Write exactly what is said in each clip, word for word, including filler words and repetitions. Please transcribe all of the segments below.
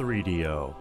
three D O.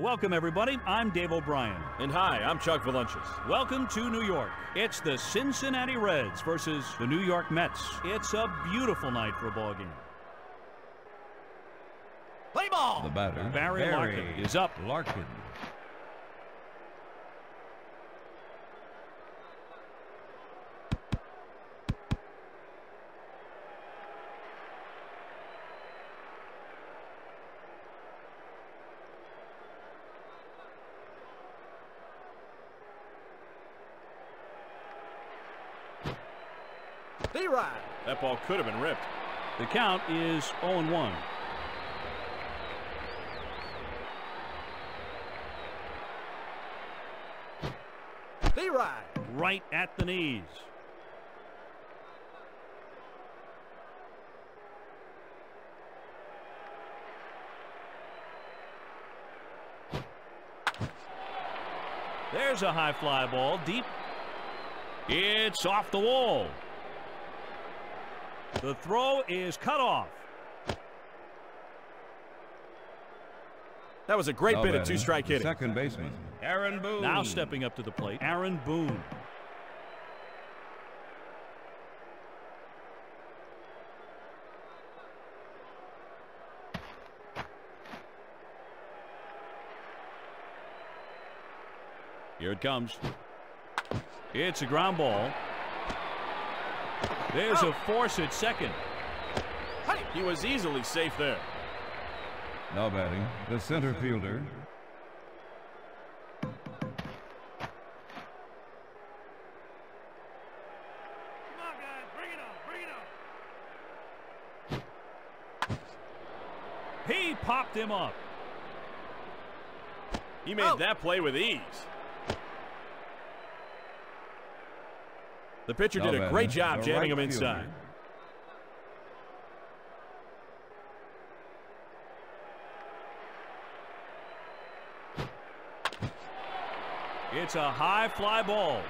Welcome, everybody. I'm Dave O'Brien. And hi, I'm Chuck Valentius. Welcome to New York. It's the Cincinnati Reds versus the New York Mets. It's a beautiful night for a ball game. Play ball! The batter, Barry, Barry Larkin, is up. Larkin. That ball could have been ripped. The count is oh and one. They ride right at the knees. There's a high fly ball deep. It's off the wall. The throw is cut off. That was a great no bit bad, of two-strike hitting. Second baseman, Aaron Boone. Now stepping up to the plate, Aaron Boone. Here it comes. It's a ground ball. There's a force at second. He was easily safe there. Now batting, the center fielder. Come on, guys, bring it up, bring it up. He popped him up. He made oh. that play with ease. The pitcher did a great job jamming him inside. It's a high fly ball.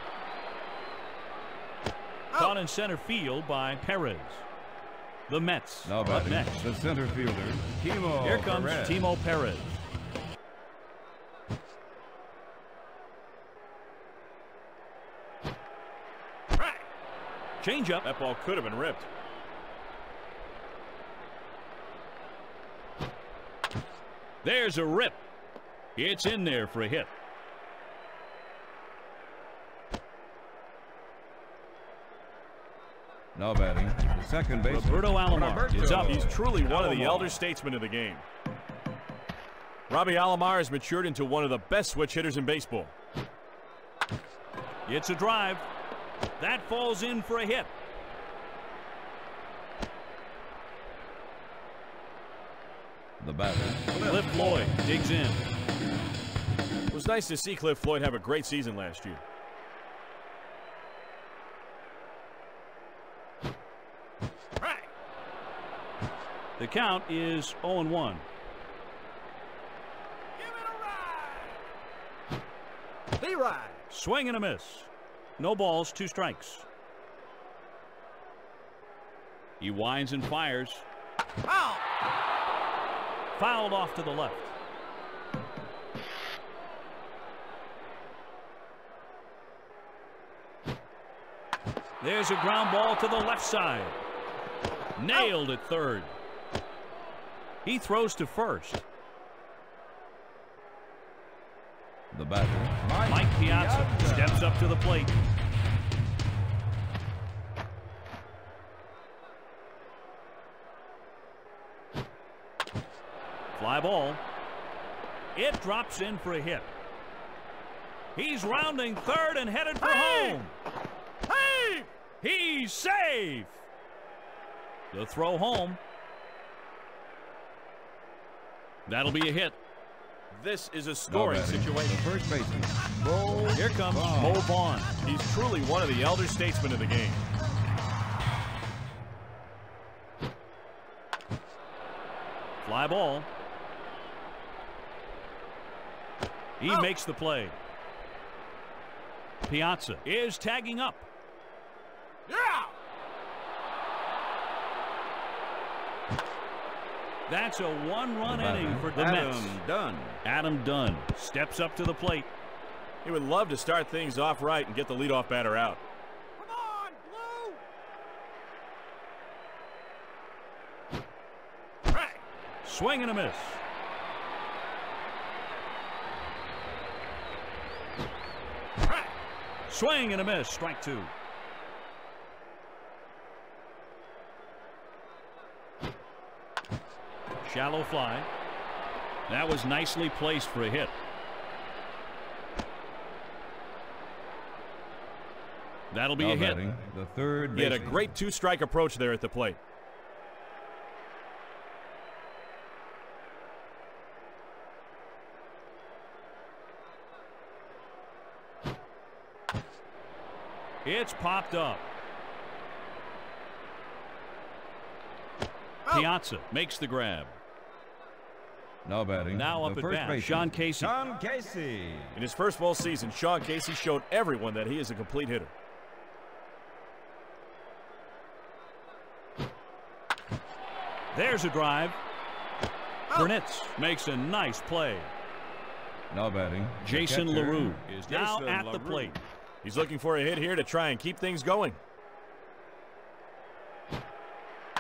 Oh. Caught in center field by Perez. The Mets. Now batting next, the center fielder, Timo. Here comes Perez. Timo Perez. Change up. That ball could have been ripped. There's a rip. It's in there for a hit. Now batting, the second baseman, Roberto Alomar is up. He's truly one of the elder statesmen of the game. Robbie Alomar has matured into one of the best switch hitters in baseball. It's a drive. That falls in for a hit. The batter, Cliff Floyd, digs in. It was nice to see Cliff Floyd have a great season last year. The count is oh and one. Give it a ride. The ride. Swing and a miss. No balls, two strikes. He winds and fires. Foul. Fouled off to the left. There's a ground ball to the left side. Nailed at third. He throws to first. The batter, Mike, Mike Piazza, Piazza, steps up to the plate. Fly ball. It drops in for a hit. He's rounding third and headed for hey! home. Hey! He's safe. The throw home. That'll be a hit. This is a scoring situation. First baseman, Bo Here comes Vaughn. Bo Vaughn. He's truly one of the elder statesmen of the game. Fly ball. He oh. makes the play. Piazza is tagging up. Yeah. That's a one-run inning for the Mets. Adam Dunn. Adam Dunn steps up to the plate. He would love to start things off right and get the leadoff batter out. Come on, Blue! Right. Swing and a miss. Right. Swing and a miss. Strike two. Shallow fly. That was nicely placed for a hit. That'll be now a batting, hit. The third he had a great two-strike approach there at the plate. It's popped up. Oh. Piazza makes the grab. Now batting. Now up at bat, Sean Casey. Sean Casey. In his first full season, Sean Casey showed everyone that he is a complete hitter. There's a drive. Oh. Burnitz makes a nice play. Now batting. Jason LaRue is now at the plate. He's looking for a hit here to try and keep things going.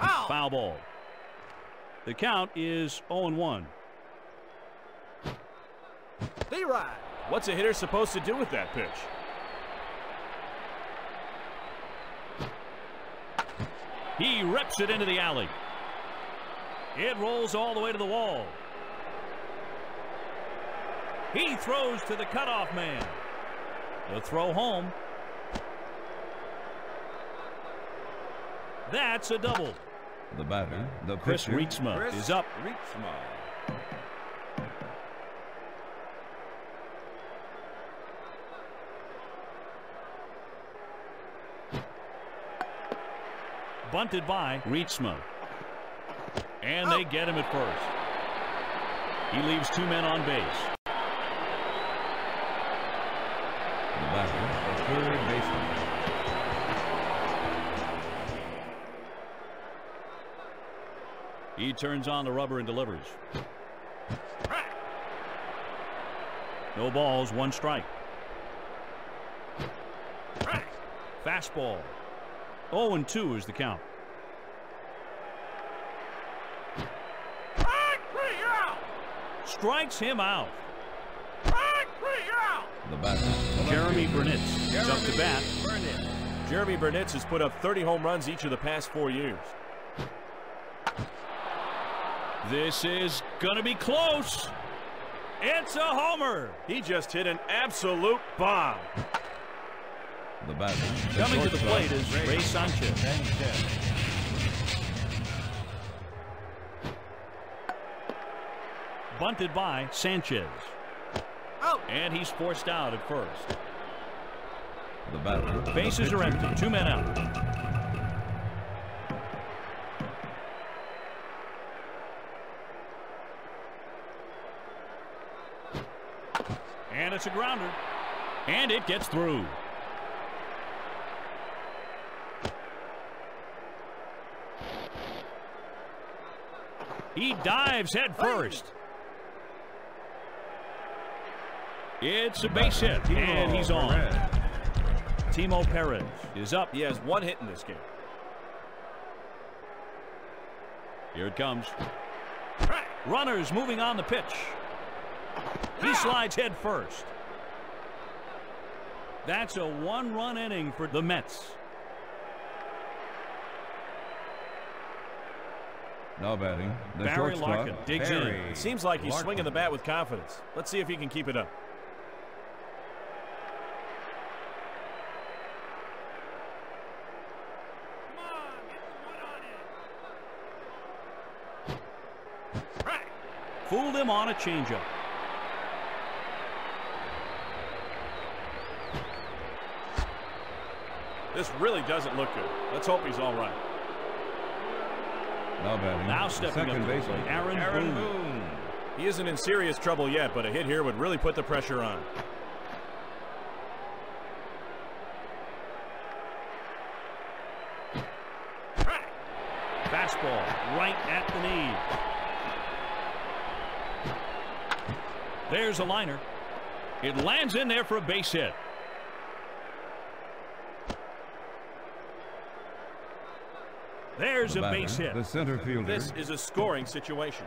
Oh. Foul ball. The count is oh and one. D-Ride. What's a hitter supposed to do with that pitch? He rips it into the alley. It rolls all the way to the wall. He throws to the cutoff man. The throw home. That's a double. The batter, the Chris Reitsma is up. Reitsma. Bunted by Reitsma. And oh. they get him at first. He leaves two men on base. Lazarus, the third baseman. He turns on the rubber and delivers. No balls, one strike. Fastball. oh and two is the count. Strikes him out. The batter, Jeremy Burnitz, is up to bat. Burnitz. Jeremy Burnitz has put up thirty home runs each of the past four years. This is gonna be close. It's a homer. He just hit an absolute bomb. The batter, the coming to the plate is Ray, Ray Sanchez. Sanchez. Bunted by Sanchez. Oh. And he's forced out at first. The batter, the bases are empty. Two men out. And it's a grounder. And it gets through. He dives head first. It's a base hit. And he's on. Timo Perez is up. He has one hit in this game. Here it comes. Runners moving on the pitch. He slides head first. That's a one-run inning for the Mets. No batting. The Barry Larkin digs in. It seems like he's Larkin. swinging the bat with confidence. Let's see if he can keep it up. Come on, get the one on it. Fooled him on a changeup. This really doesn't look good. Let's hope he's all right. No batting. Now stepping up, Aaron, Aaron Boone. Boone. He isn't in serious trouble yet, but a hit here would really put the pressure on. Fastball right at the knee. There's a liner. It lands in there for a base hit. There's the a batter, base hit. The center fielder. This is a scoring situation.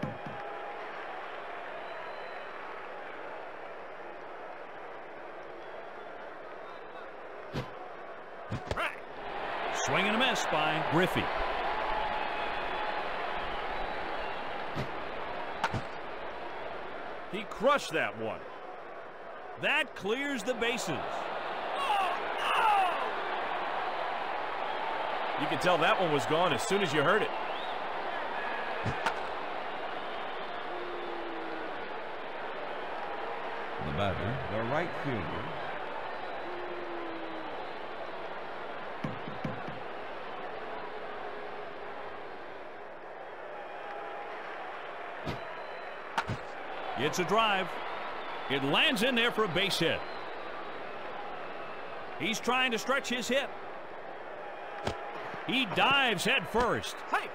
Swing and a miss by Griffey. He crushed that one. That clears the bases. You can tell that one was gone as soon as you heard it. The batter, the right fielder. It's a drive. It lands in there for a base hit. He's trying to stretch his hip. He dives head first. Hey.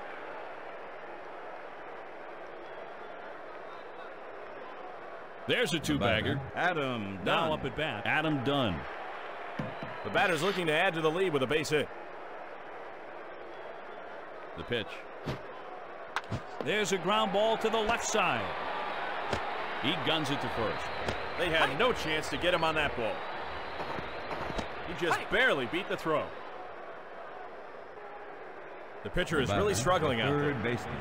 There's a two-bagger. Adam Dunn. Now up at bat. Adam Dunn. The batter's looking to add to the lead with a base hit. The pitch. There's a ground ball to the left side. He guns it to first. They had hey. no chance to get him on that ball. He just hey. barely beat the throw. The pitcher is really struggling out there. Third baseman.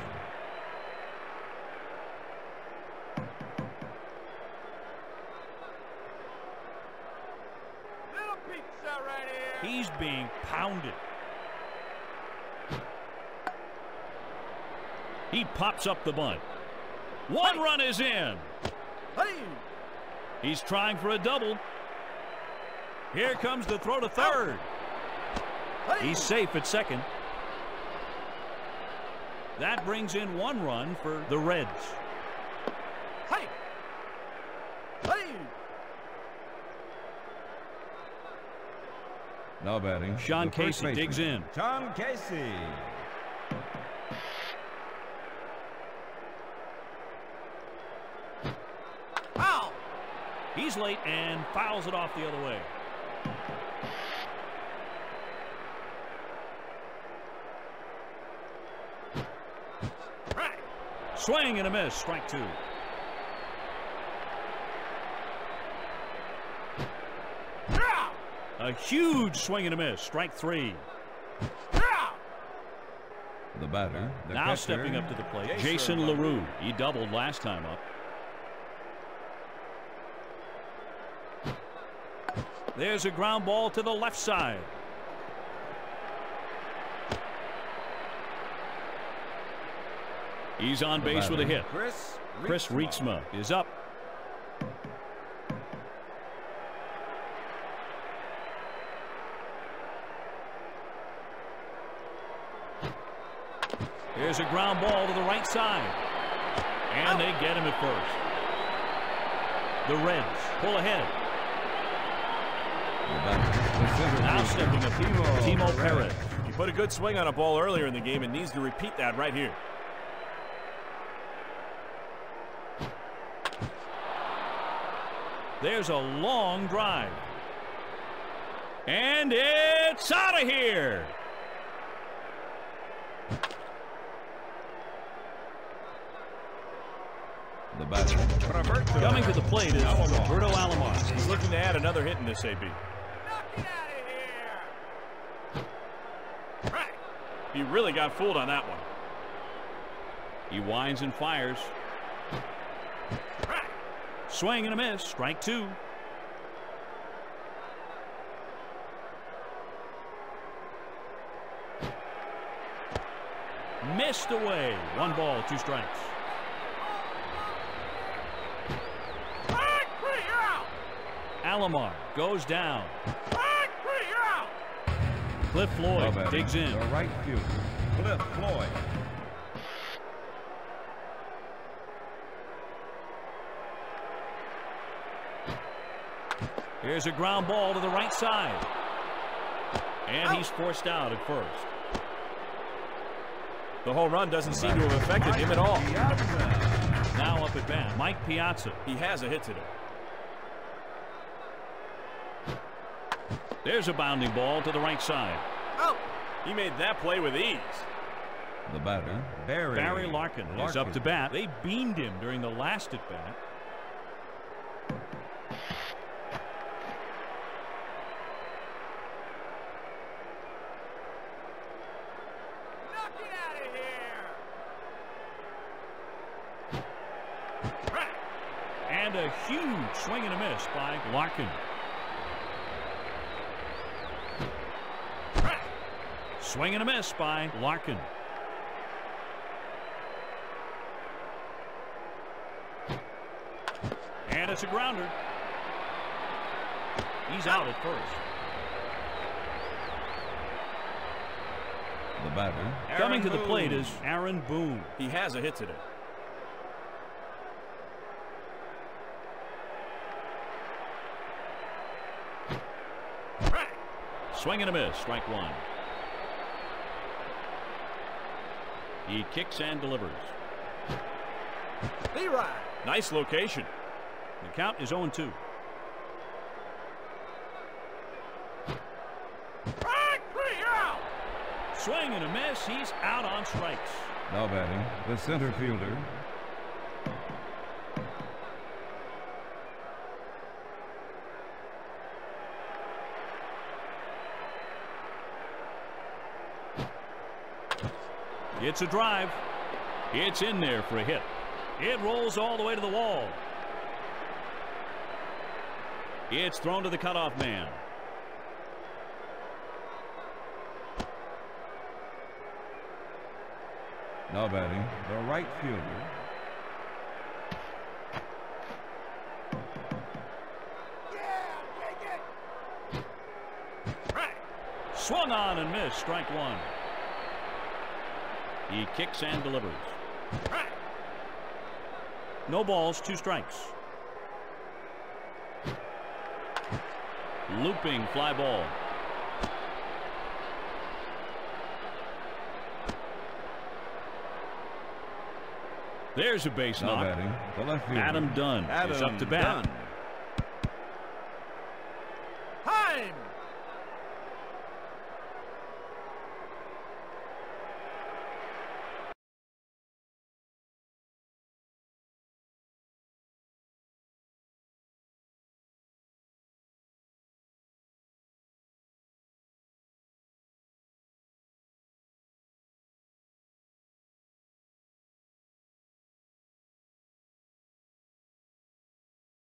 Little pizza right here. He's being pounded. He pops up the bunt. One run is in. He's trying for a double. Here comes the throw to third. He's safe at second. That brings in one run for the Reds. Hey. Hey. Now batting, Sean Casey digs in. Sean Casey. Foul! He's late and fouls it off the other way. Right. Swing and a miss. Strike two. A huge swing and a miss. Strike three. The batter. The now catcher, stepping up to the plate, Jason, Jason LaRue. He doubled last time up. There's a ground ball to the left side. He's on the base batter. With a hit. Chris Reitsma, Chris Reitsma is up. There's a ground ball to the right side. And out. They get him at first. The Reds pull ahead. Now stepping up, Timo, Timo Perez. He put a good swing on a ball earlier in the game and needs to repeat that right here. There's a long drive. And it's out of here. The batter. Roberto. Coming to the plate is Alomar. Bruno Alomar. He's looking to add another hit in this A B. Knock it out of here. Right. He really got fooled on that one. He winds and fires. Right. Swing and a miss. Strike two. Missed away. One ball, two strikes. Alomar goes down. Cliff Floyd oh, digs in. The right fielder, Cliff Floyd. Here's a ground ball to the right side. And out. He's forced out at first. The home run doesn't seem to have affected Mike him at all. Piazza. Now up at bat, Mike Piazza. He has a hit today. There's a bounding ball to the right side. Oh! He made that play with ease. The batter, Barry, Barry Larkin, Larkin, is up to bat. They beamed him during the last at bat. Knock it out of here! And a huge swing and a miss by Larkin. Swing and a miss by Larkin. And it's a grounder. He's out at first. The batter. Coming to the plate is Aaron Boone. He has a hit today. Swing and a miss. Strike one. He kicks and delivers. Leroy. Nice location. The count is oh and two. Swing and a miss. He's out on strikes. Now batting, the center fielder. It's a drive. It's in there for a hit. It rolls all the way to the wall. It's thrown to the cutoff man. Now batting, the right fielder. Yeah, take it. Right. Swung on and missed. Strike one. He kicks and delivers. No balls, two strikes. Looping fly ball. There's a base no knock. Batting. Adam Dunn Adam is up to bat. Dunn. Time.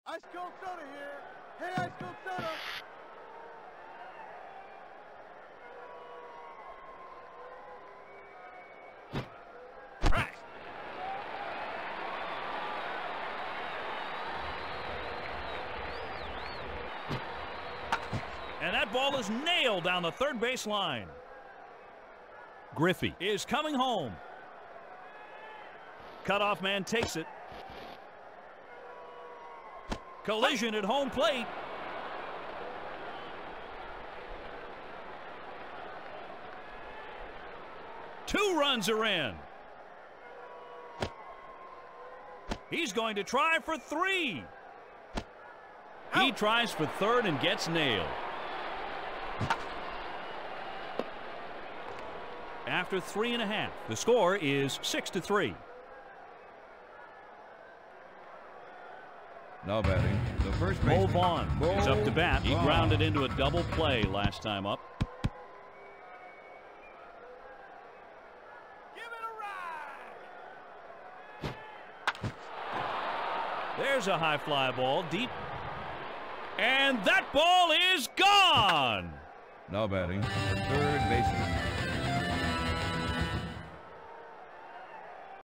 Ice cold soda here. Hey, ice cold soda. Right. And that ball is nailed down the third base line. Griffey is coming home. Cutoff man takes it. Collision at home plate. Two runs are in. He's going to try for three. Out. He tries for third and gets nailed. After three and a half, the score is six to three. Now batting, the first baseman. Bo Vaughn Bo is up to bat. He Vaughn. grounded into a double play last time up. Give it a ride. There's a high fly ball deep, and that ball is gone. Now batting, the third baseman.